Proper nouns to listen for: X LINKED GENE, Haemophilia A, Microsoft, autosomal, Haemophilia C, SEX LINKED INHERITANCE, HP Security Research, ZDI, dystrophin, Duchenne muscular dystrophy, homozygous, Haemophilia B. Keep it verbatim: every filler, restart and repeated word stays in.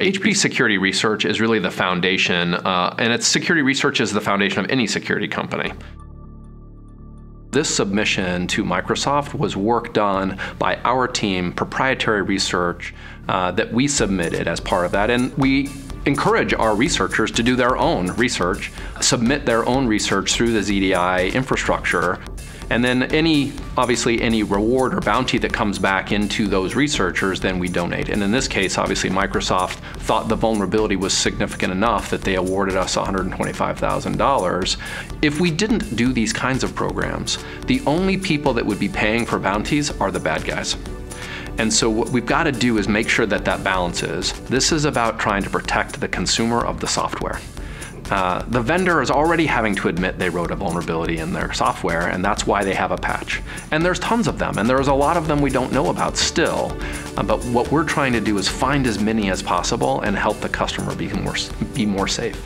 H P Security Research is really the foundation, uh, and its security research is the foundation of any security company. This submission to Microsoft was work done by our team, proprietary research uh, that we submitted as part of that, and we encourage our researchers to do their own research, submit their own research through the Z D I infrastructure, and then any, obviously any reward or bounty that comes back into those researchers, then we donate. And in this case, obviously Microsoft thought the vulnerability was significant enough that they awarded us one hundred twenty-five thousand dollars. If we didn't do these kinds of programs, the only people that would be paying for bounties are the bad guys. And so what we've got to do is make sure that that balances. This is about trying to protect the consumer of the software. Uh, the vendor is already having to admit they wrote a vulnerability in their software, and that's why they have a patch. And there's tons of them, and there's a lot of them we don't know about still. Uh, but what we're trying to do is find as many as possible and help the customer be more, be more safe.